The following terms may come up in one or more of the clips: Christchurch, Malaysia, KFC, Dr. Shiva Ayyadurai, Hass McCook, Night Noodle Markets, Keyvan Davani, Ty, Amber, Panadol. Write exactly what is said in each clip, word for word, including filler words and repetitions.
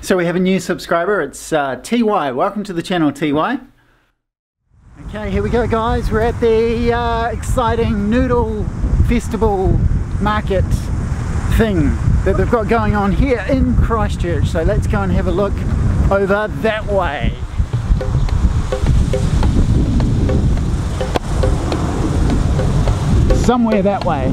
So we have a new subscriber, it's uh, T Y. Welcome to the channel, T Y. Okay, here we go guys, we're at the uh, exciting noodle festival market thing that they've got going on here in Christchurch. So let's go and have a look over that way. Somewhere that way.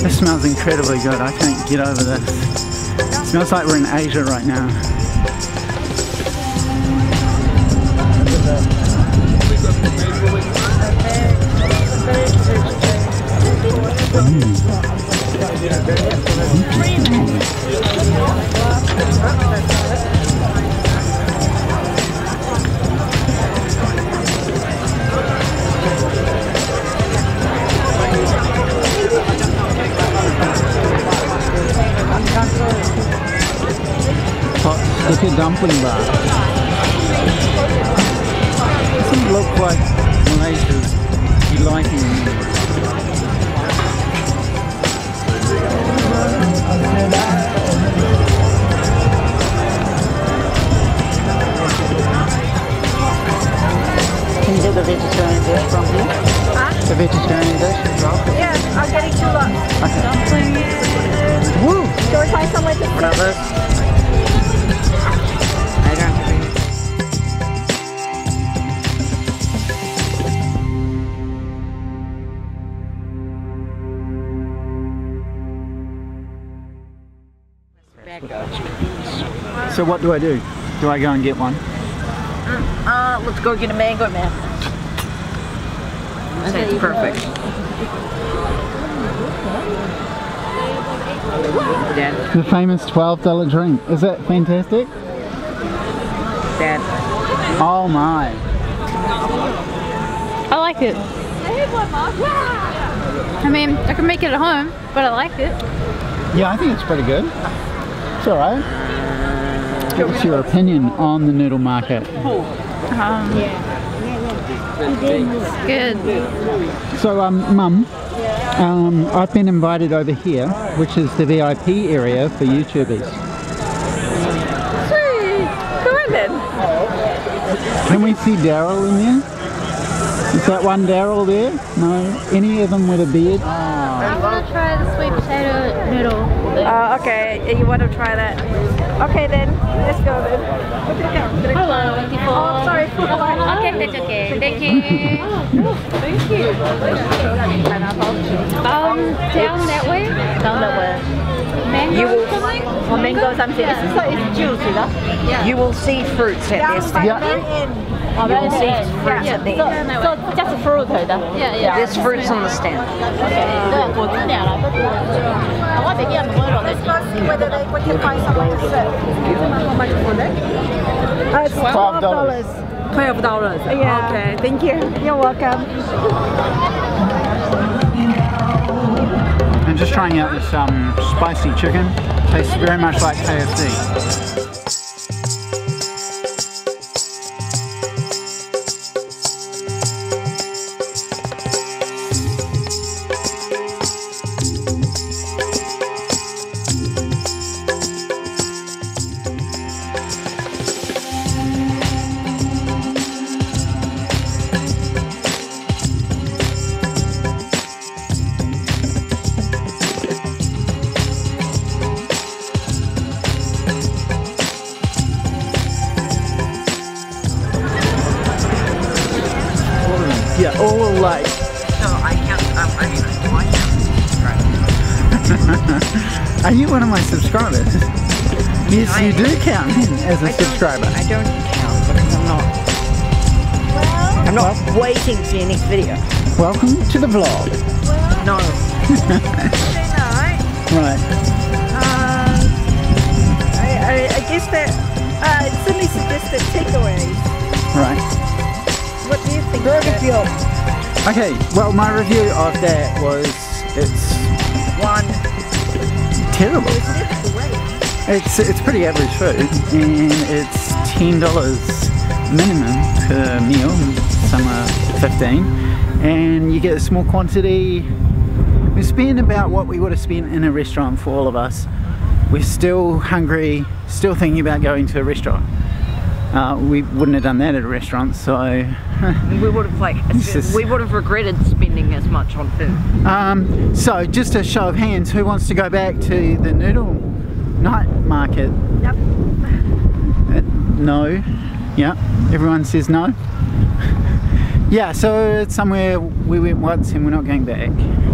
It smells incredibly good. I can't get over this. It smells like we're in Asia right now. Look at dumpling bar. Doesn't look like Malaysia be liking it. Can you do the vegetarian dish from here? Huh? The vegetarian dish as well? Yeah, I'm getting two lots. Okay. Dumpling is... Woo! Shall we try somewhere to... Whatever. So what do I do? Do I go and get one? Mm, uh, let's go get a mango, man. I think it's perfect. Dad. The famous twelve dollar drink. Is that fantastic? Dad. Oh my. I like it. I mean, I can make it at home, but I like it. Yeah, I think it's pretty good. It's alright. What's your opinion on the noodle market? Um, it's good. So, um, Mum, um, I've been invited over here, which is the V I P area for YouTubers. Sweet! Come on then! Can we see Daryl in there? Is that one Daryl there? No? Any of them with a beard? I want to try the sweet potato noodle. Uh, okay, you want to try that? Okay then, let's go then. Hello, people. Oh, sorry. Okay, that's okay. Thank you. Thank you. Um, down that way? Down that way. Mango you will, something? Or mango something. Yeah. It's, like it's juicy, right? Yeah. You will see fruits at this time. Yeah. Oh, you will see fruits yeah. at the end. So, so just fruit, right? Yeah, yeah. There's fruits on the stand. Okay. Let's go see whether they, we can find someone to serve. How much for that? Uh, it's twelve dollars. twelve dollars. Yeah. Okay, thank you. You're welcome. I'm just trying out this um, spicy chicken. Tastes very much like K F C. Yeah, all alike. No, I can't, um, I mean, do I count? Are you one of my subscribers? Yes, I you do count as a I subscriber. I don't count because I'm not. Well, I'm not well, waiting for your next video. Welcome to the vlog. Well, no. Right. Uh, I, I, I guess that, uh, it's only suggested takeaways. Right. What do you think? Okay, well my review of that was it's one terrible. It's it's pretty average food, and it's ten dollars minimum per meal, some are fifteen, and you get a small quantity. We spend about what we would have spent in a restaurant for all of us. We're still hungry, still thinking about going to a restaurant. Uh, we wouldn't have done that at a restaurant, so we would have like just, we would have regretted spending as much on food. Um, so just a show of hands, who wants to go back to the noodle night market? Yep. Uh, no. Yeah. Everyone says no. Yeah. So it's somewhere we went once, and we're not going back.